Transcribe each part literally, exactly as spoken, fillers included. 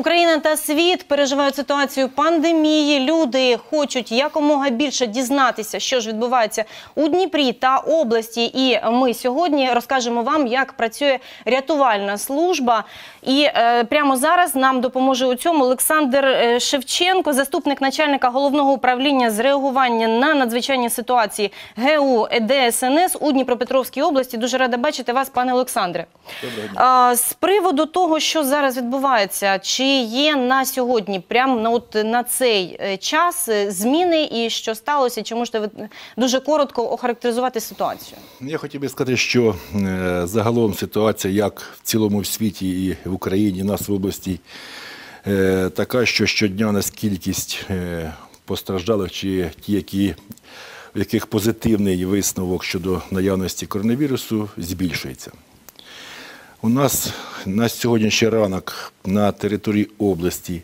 Україна та світ переживають ситуацію пандемії. Люди хочуть якомога більше дізнатися, що ж відбувається у Дніпрі та області. І ми сьогодні розкажемо вам, як працює рятувальна служба. І е, прямо зараз нам допоможе у цьому Олександр Шевченко, заступник начальника головного управління з реагування на надзвичайні ситуації ГУ ДСНС у Дніпропетровській області. Дуже рада бачити вас, пане Олександре. Е, з приводу того, що зараз відбувається, чи є на сьогодні, прямо на, от, на цей час зміни і що сталося? Чи можете ви дуже коротко охарактеризувати ситуацію? Я хотів би сказати, що е, загалом ситуація, як в цілому світі і в Україні, нас в області, е, така, що щодня у нас кількість е, постраждалих, чи ті, які, в яких позитивний висновок щодо наявності коронавірусу, збільшується. У нас на сьогоднішній ранок на території області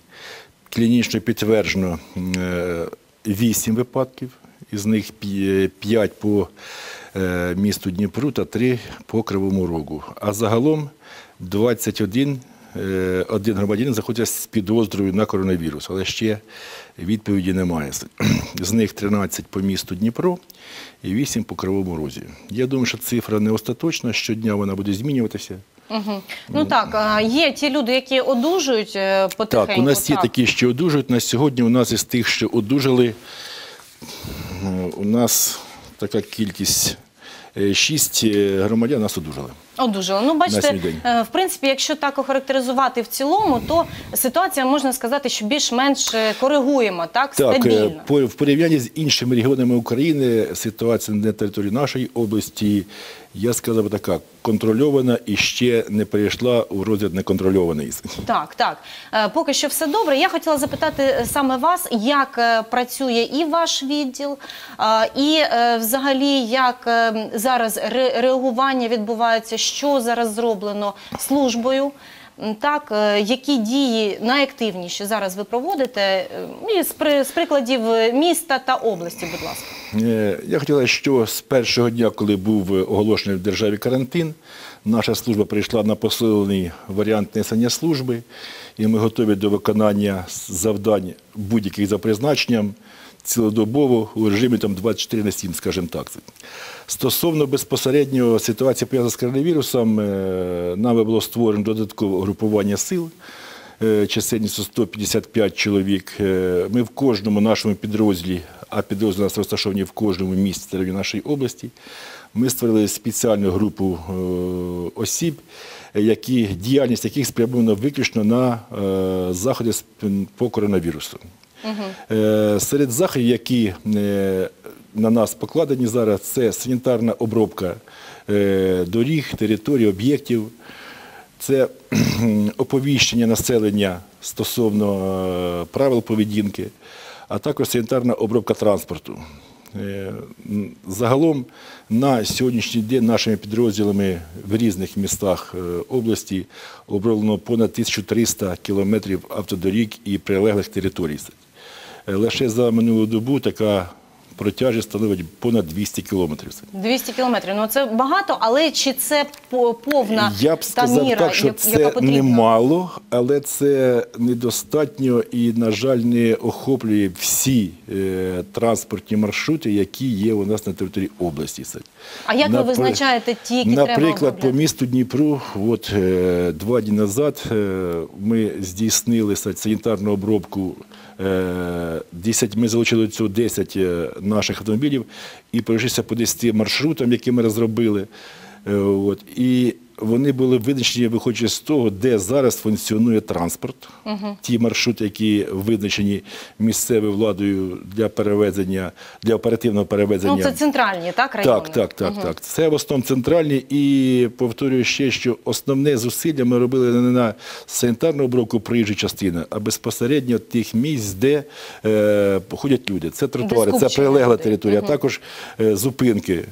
клінічно підтверджено вісім випадків, із них п'ять по місту Дніпру та три по Кривому Рогу. А загалом двадцять один один громадянин знаходиться з підозрою на коронавірус, але ще відповіді немає. З них тринадцять по місту Дніпро і вісім по Кривому Розі. Я думаю, що цифра не остаточна, щодня вона буде змінюватися. Угу. Ну так, є ті люди, які одужують потихеньку. Так, у нас є такі, що одужують. На сьогодні у нас із тих, що одужали, у нас така кількість... Шість громадян нас одужали. Одужали. Ну, бачите, в принципі, якщо так охарактеризувати в цілому, то ситуація, можна сказати, що більш-менш коригуємо, так, стабільно. Так, в порівнянні з іншими регіонами України ситуація на території нашої області, я сказав би така, контрольована і ще не перейшла у розгляд неконтрольований. Так, так. Поки що все добре. Я хотіла запитати саме вас, як працює і ваш відділ, і взагалі, як зараз реагування відбувається, що зараз зроблено службою, так, які дії найактивніші зараз ви проводите, і з прикладів міста та області, будь ласка. Я хотіла, що з першого дня, коли був оголошений в державі карантин, наша служба прийшла на посилений варіант несення служби, і ми готові до виконання завдань будь-яких за призначенням, цілодобово, у режимі там, двадцять чотири на сім, скажімо так. Стосовно безпосередньо ситуації, пов'язаної з коронавірусом, нами було створено додаткове угрупування сил, чисельністю сто п'ятдесят п'ять чоловік. Ми в кожному нашому підрозділі, а підрозділи у нас розташовані в кожному місті нашої області, ми створили спеціальну групу осіб, які, діяльність яких спрямована виключно на заходи по коронавірусу. Угу. Серед заходів, які на нас покладені зараз, це санітарна обробка доріг, територій, об'єктів, це оповіщення населення стосовно правил поведінки, а також санітарна обробка транспорту. Загалом на сьогоднішній день нашими підрозділами в різних містах області оброблено понад тисячу триста кілометрів автодоріг і прилеглих територій. Лише за минулу добу така протяжність становить понад двісті кілометрів. двісті кілометрів. Ну це багато, але чи це повна Я б сказав, та міра, так, що яка це потрібна? Немало, але це недостатньо і, на жаль, не охоплює всі е, транспортні маршрути, які є у нас на території області. А як Напри... ви визначаєте ті, які Наприклад, треба Наприклад, по місту Дніпру, от, е, два дні назад е, ми здійснили санітарну обробку. десять, ми залучили до цього десять наших автомобілів і пройшлися по десяти маршрутам, які ми розробили. От. І вони були визначені, виходячи з того, де зараз функціонує транспорт. Угу. Ті маршрути, які визначені місцевою владою для перевезення, для оперативного перевезення. Ну, це центральні, так, райони? Так, так, так, угу. так. Це в основному центральні. І повторюю ще, що основне зусилля ми робили не на санітарну обробку проїжджої частини, а безпосередньо тих місць, де е, ходять люди. Це тротуари, це прилегла люди. територія, угу. а також е, зупинки.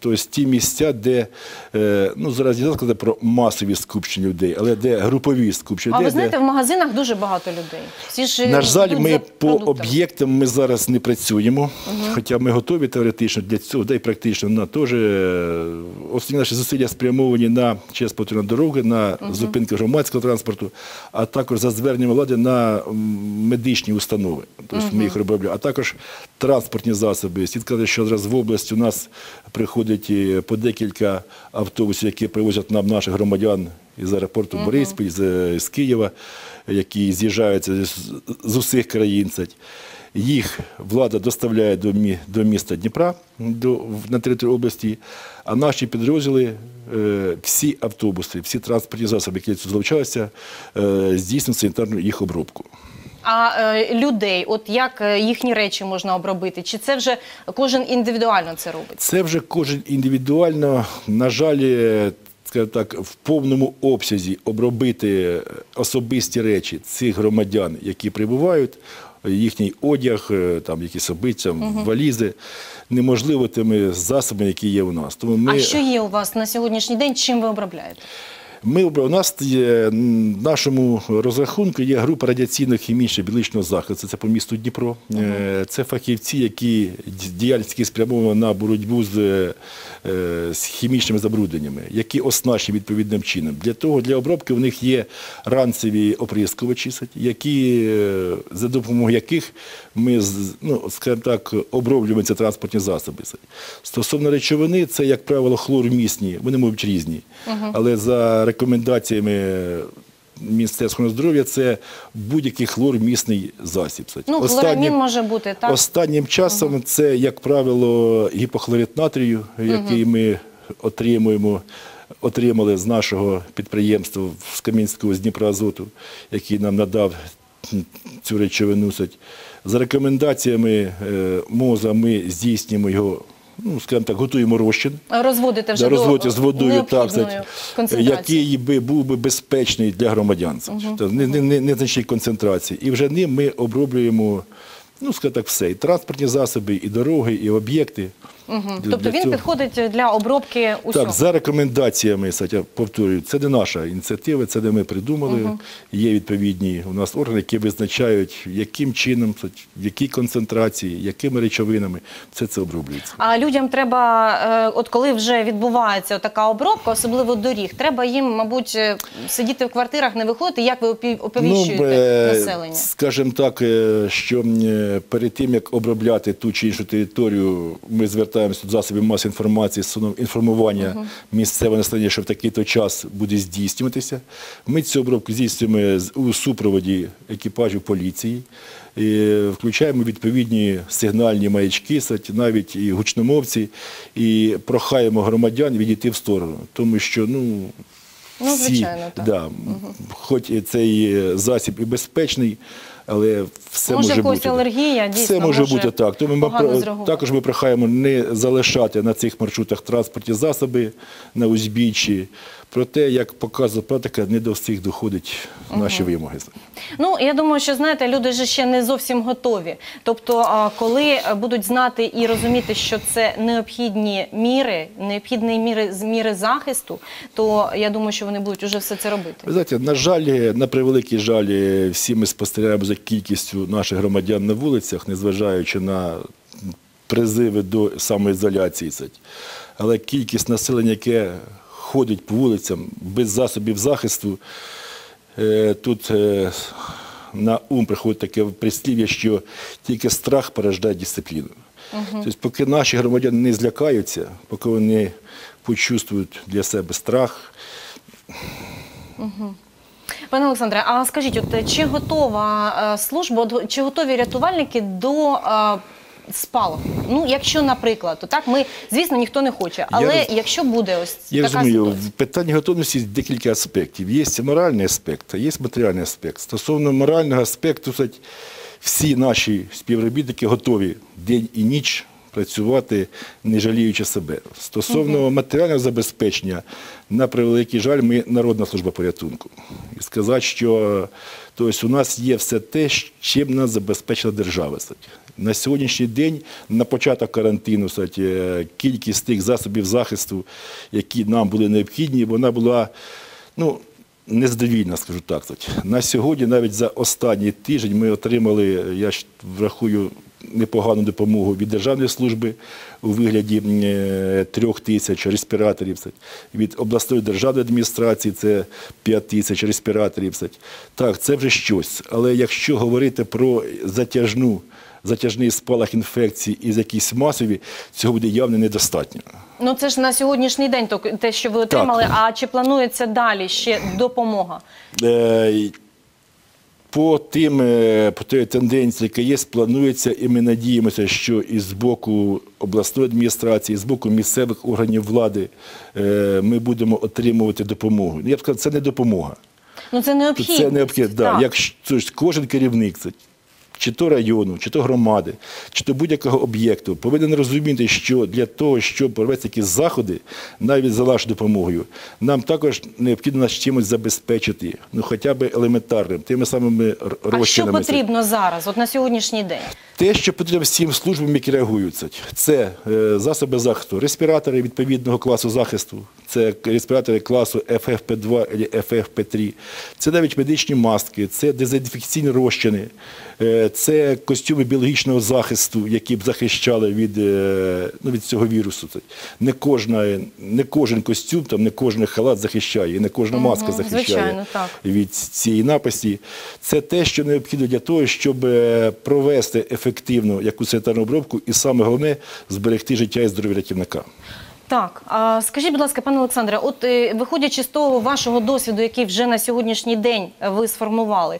Тобто ті місця, де, е, ну, зараз я сказав, казали про масові скупчення людей, але де групові скупчення людей. А ви знаєте, в магазинах дуже багато людей. Всі ж на жаль, ми по об'єктам ми зараз не працюємо, хоча ми готові теоретично для цього, да і практично на теж. Основні наші зусилля спрямовані на ЧС патрульної дороги, на зупинки громадського транспорту, а також за зверненням влади на медичні установи. Тобто ми їх робимо, а також транспортні засоби. Слід сказати, що зараз в області у нас приходить по декілька автобусів, які привозять нам наших громадян із аеропорту Бориспіль, з Києва, які з'їжджаються з усіх країн. Їх влада доставляє до міста Дніпра, на територію області, а наші підрозділи всі автобуси, всі транспортні засоби, які залучалися, здійснюють санітарну їх обробку. А людей, от як їхні речі можна обробити? Чи це вже кожен індивідуально це робить? Це вже кожен індивідуально, на жаль, в повному обсязі обробити особисті речі цих громадян, які прибувають, їхній одяг, якісь обиття, валізи, неможливо тими засобами, які є у нас. А що є у вас на сьогоднішній день, чим ви обробляєте? У нас в нашому розрахунку є група радіаційно-хімічно-біологічного захисту, це по місту Дніпро. Це фахівці, які діяльність спрямована на боротьбу з хімічними забрудненнями, які оснащені відповідним чином. Для обробки у них є ранцеві оприскувачі, за допомогою яких ми оброблюємо ці транспортні засоби. Стосовно речовини, це, як правило, хлорвмісні, вони можуть різні, але за рекомендаціями Міністерства здоров'я це будь-який хлорвмісний засіб. Ну, хлорамін може бути, так? Останнім часом це, як правило, гіпохлорид натрію, який ми отримуємо, отримали з нашого підприємства, з Кам'янського, з Дніпроазоту, який нам надав цю речовину. За рекомендаціями МОЗа ми здійснюємо його, скажімо так, готуємо розчин. Розводити вже до необхідної концентрації. Який був би безпечний для громадян. Незначній концентрації. І вже ним ми оброблюємо, ну, скажімо так, все. І транспортні засоби, і дороги, і об'єкти. Тобто він підходить для обробки усього? Так, за рекомендаціями, повторюю, це не наша ініціатива, це не ми придумали. Є відповідні у нас органи, які визначають, яким чином, в якій концентрації, якими речовинами все це оброблюється. А людям треба, от коли вже відбувається така обробка, особливо доріг, треба їм, мабуть, сидіти в квартирах, не виходити, як ви оповіщуєте населення? Скажімо так, що перед тим, як обробляти ту чи іншу територію, ми звертаємося до засобів масової інформації, інформування місцевого населення, що в такий-то час буде здійснюватися. Ми цю обробку здійснюємо у супроводі екіпажів поліції, включаємо відповідні сигнальні маячки, навіть і гучномовці, і прохаємо громадян відійти в сторону, тому що, ну, всі, хоч цей засіб і безпечний, але все може бути. Може, якась алергія, дійсно, може погано зреагувати. Також ми прохаємо не залишати на цих маршрутах транспортні засоби на узбіччі. Проте, як показує практика, не до всіх доходять наші вимоги. Ну, я думаю, що, знаєте, люди ж ще не зовсім готові. Тобто, коли будуть знати і розуміти, що це необхідні міри, необхідні міри захисту, то, я думаю, що вони будуть вже все це робити. Ви знаєте, на жаль, на превеликий жаль, всі ми спостерігаємо за кількістю наших громадян на вулицях, незважаючи на призиви до самоізоляції. Але кількість населення, яке ходять по вулицям без засобів захисту, тут на ум приходить таке прислів'я, що тільки страх породжує дисципліну. Тобто, поки наші громадяни не злякаються, поки вони почувствують для себе страх. Пане Олександре, а скажіть, чи готова служба, чи готові рятувальники до спалаху? Ну, якщо, наприклад, так, ми, звісно, ніхто не хоче, але якщо буде ось така ситуація? Я розумію, в питанні готовності є декілька аспектів. Є моральний аспект, є матеріальний аспект. Стосовно морального аспекту, всі наші співробітники готові день і ніч працювати, не жаліючи себе. Стосовно матеріального забезпечення, на превеликий жаль, ми Народна служба порятунку. І сказати, що тобто, у нас є все те, чим нас забезпечила держава. На сьогоднішній день, на початок карантину, кількість тих засобів захисту, які нам були необхідні, вона була, ну, нездовільна, скажу так. На сьогодні, навіть за останній тиждень, ми отримали, я врахую, непогану допомогу від державної служби у вигляді трьох тисяч респіраторів, від обласної державної адміністрації це п'ять тисяч респіраторів. Так, це вже щось, але якщо говорити про затяжну, затяжний спалах інфекцій із якісь масові, цього буде явно недостатньо. Ну це ж на сьогоднішній день те, що ви отримали, так. А чи планується далі ще допомога? Е- По тим, по тій тенденції, яка є, планується, і ми надіємося, що і з боку обласної адміністрації, і з боку місцевих органів влади ми будемо отримувати допомогу. Я б сказав, це не допомога. Ну це необхідно. Це необхідно, да. Так. Як кожен керівник, чи то району, чи то громади, чи то будь-якого об'єкту, повинен розуміти, що для того, щоб провести якісь заходи, навіть за вашою допомогою, нам також необхідно нас чимось забезпечити, ну хоча б елементарним, тими самими розчинами. А що потрібно зараз, от на сьогоднішній день? Те, що потрібно всім службам, які реагуються, це засоби захисту, респіратори відповідного класу захисту, це респіратори класу еф еф пі два або еф еф пі три, це навіть медичні маски, це дезінфекційні розчини, це костюми біологічного захисту, які б захищали від, ну, від цього вірусу. Не, кожна, не кожен костюм, там, не кожен халат захищає, не кожна маска угу, захищає звичайно, від цієї напасті. Це те, що необхідно для того, щоб провести ефективну якусь санітарну обробку і, саме головне, зберегти життя і здоров'я рятівника. Так, а скажіть, будь ласка, пане Олександре, от виходячи з того вашого досвіду, який вже на сьогоднішній день ви сформували,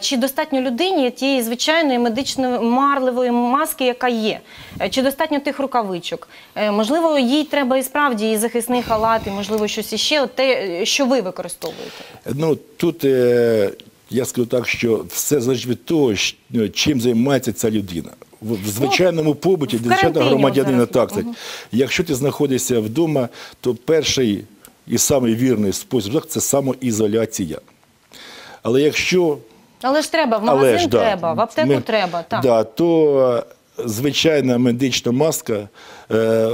чи достатньо людині тієї звичайної медичної марливої маски, яка є? Чи достатньо тих рукавичок? Можливо, їй треба і справді і захисний халат, і, можливо, щось іще, от те, що ви використовуєте? Ну, тут я скажу так, що все залежить від того, чим займається ця людина. В звичайному побуті, для звичайного громадянина, так, так. Угу. Якщо ти знаходишся вдома, то перший і самий вірний спосіб – це самоізоляція. Але якщо… Але ж треба, в магазин ж, треба, да, в аптеку ми, треба. Так. Да, то звичайна медична маска,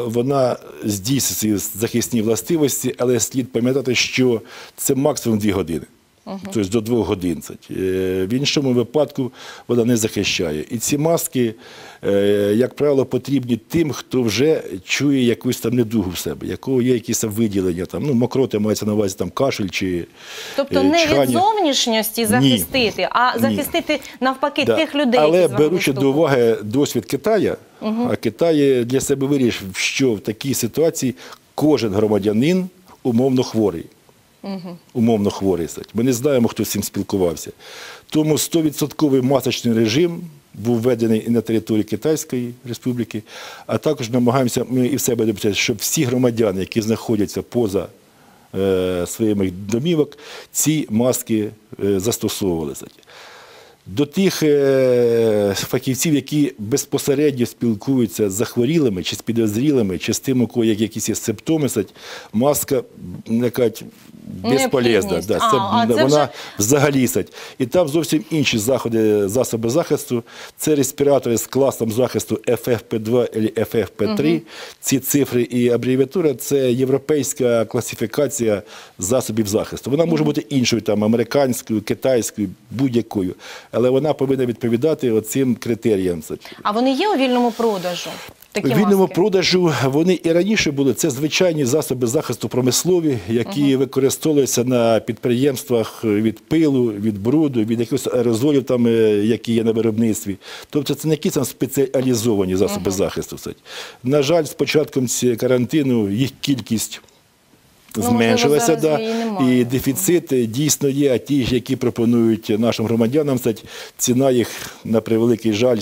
вона здійснює захисні властивості, але слід пам'ятати, що це максимум дві години. Тобто до двох годин. В іншому випадку вона не захищає. І ці маски, як правило, потрібні тим, хто вже чує якусь там недугу в себе, якого є якісь виділення, там, ну, мокроти, мається на увазі там, кашель чи тобто чхання. Тобто не від зовнішньості захистити, ні, а захистити ні, навпаки да, тих людей, але, які з вами беручи до уваги досвід Китаю, угу, а Китай для себе вирішив, що в такій ситуації кожен громадянин умовно хворий. Угу. Умовно хворий. Ми не знаємо, хто з цим спілкувався. Тому сто відсотків масочний режим був введений і на території Китайської Республіки, а також намагаємося ми і в себе допомогти, щоб всі громадяни, які знаходяться поза е, своїх домівок, ці маски е, застосовувалися. До тих е, фахівців, які безпосередньо спілкуються з захворілими, чи з підозрілими, чи з тим, у кого є якісь симптоми, маска, якась, безполезна. Да, це, а, вона вже... взагалі. І там зовсім інші заходи, засоби захисту. Це респіратори з класом захисту еф еф пі два або еф еф пі три. Угу. Ці цифри і абревіатура – це європейська класифікація засобів захисту. Вона може бути іншою, там, американською, китайською, будь-якою. Але вона повинна відповідати оцим критеріям. А вони є у вільному продажу? У вільному продажу вони і раніше були. Це звичайні засоби захисту промислові, які угу, використовуються на підприємствах від пилу, від бруду, від якихось аерозолів, там, які є на виробництві. Тобто це не якісь там спеціалізовані засоби угу, захисту. На жаль, з початком карантину їх кількість зменшилася, да, і дефіцит дійсно є, а ті ж, які пропонують нашим громадянам, ціна їх, на превеликий жаль,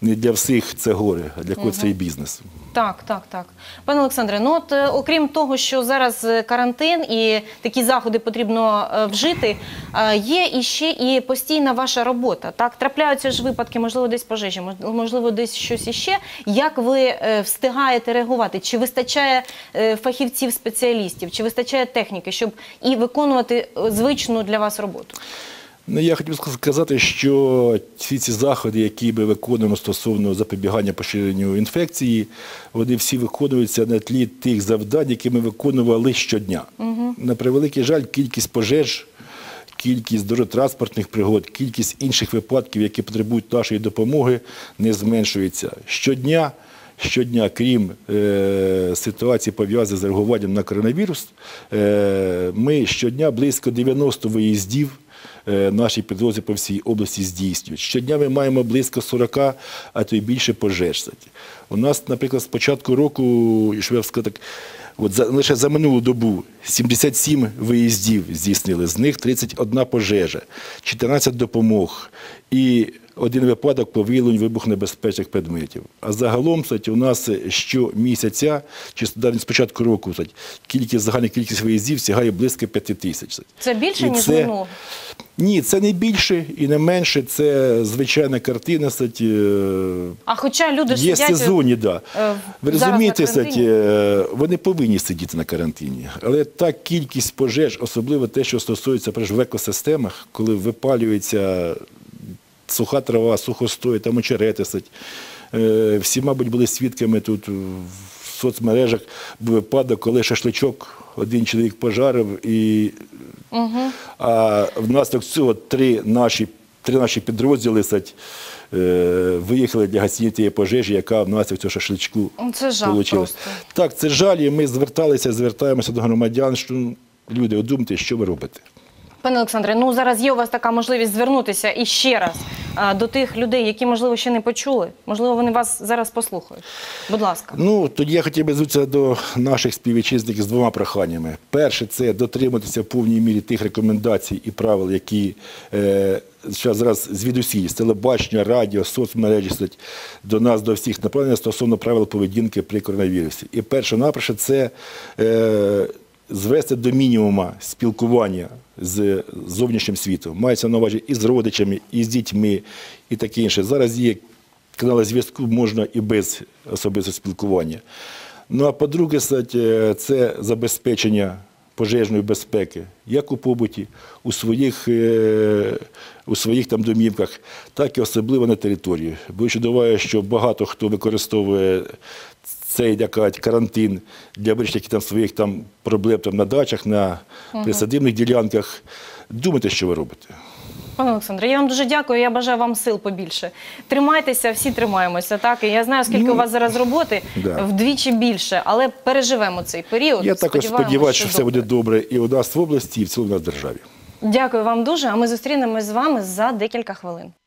не для всіх це горе, а для когось це і бізнес. Так, так, так. Пане Олександре, ну от окрім того, що зараз карантин і такі заходи потрібно вжити, є іще і постійна ваша робота, так? Трапляються ж випадки, можливо, десь пожежі, можливо, десь щось іще. Як ви встигаєте реагувати? Чи вистачає фахівців, спеціалістів? Чи вистачає техніки, щоб і виконувати звичну для вас роботу? Я хотів сказати, що всі ці заходи, які ми виконуємо стосовно запобігання поширенню інфекції, вони всі виконуються на тлі тих завдань, які ми виконували щодня. На превеликий жаль, кількість пожеж, кількість дорожньо-транспортних пригод, кількість інших випадків, які потребують нашої допомоги, не зменшується. Щодня, щодня, крім ситуації, пов'язаної з реагуванням на коронавірус, ми щодня близько дев'яноста виїздів наші підрозділи по всій області здійснюють. Щодня ми маємо близько сорока, а то й більше пожеж. У нас, наприклад, з початку року, що я б сказав так, лише за минулу добу сімдесят сім виїздів здійснили, з них тридцять одна пожежа, чотирнадцять допомог і один випадок по виявленню вибухонебезпечних предметів. А загалом у нас щомісяця, чи з початку року, загальна кількість виїздів сягає близько п'яти тисяч. Це більше, ніж минулого? Ні, це не більше і не менше, це звичайна картина. А хоча люди сидять зараз на карантині. Ви розумієте, вони повинні сидіти на карантині, але та кількість пожеж, особливо те, що стосується в екосистемах, коли випалюється суха трава, сухостої, там очерети. Всі, мабуть, були свідками тут в соцмережах випадок, коли шашличок один чоловік пожарив, а внаслідок цього три наші підрозділи виїхали для гасіння тієї пожежі, яка внаслідок цього шашличку вийшла. Це жах просто. Так, це жаль, і ми зверталися, звертаємося до громадян, що люди, думайте, що ви робите. Пане Олександре, ну зараз є у вас така можливість звернутися іще раз до тих людей, які, можливо, ще не почули. Можливо, вони вас зараз послухають. Будь ласка. Ну, тоді я хотів би звернутися до наших співвітчизників з двома проханнями. Перше – це дотриматися в повній мірі тих рекомендацій і правил, які зараз звідусіль, з телебачення, радіо, соцмережі до нас, до всіх направлення стосовно правил поведінки при коронавірусі. І перше, наперше – це звести до мінімума спілкування з зовнішнім світом. Мається на увазі і з родичами, і з дітьми, і таке інше. Зараз є канали зв'язку, можна і без особистого спілкування. Ну а по-друге, це забезпечення пожежної безпеки, як у побуті, у своїх, у своїх там домівках, так і особливо на території. Бо я думаю, що багато хто використовує цей, як кажуть, карантин для вирішення своїх проблем на дачах, на присадибних ділянках. Думайте, що ви робите. Пане Олександре, я вам дуже дякую, я бажаю вам сил побільше. Тримайтеся, всі тримаємося, так? І я знаю, скільки у вас зараз роботи, вдвічі більше, але переживемо цей період. Я також сподіваюся, що все буде добре і у нас в області, і в цілому в нас в державі. Дякую вам дуже, а ми зустрінемось з вами за декілька хвилин.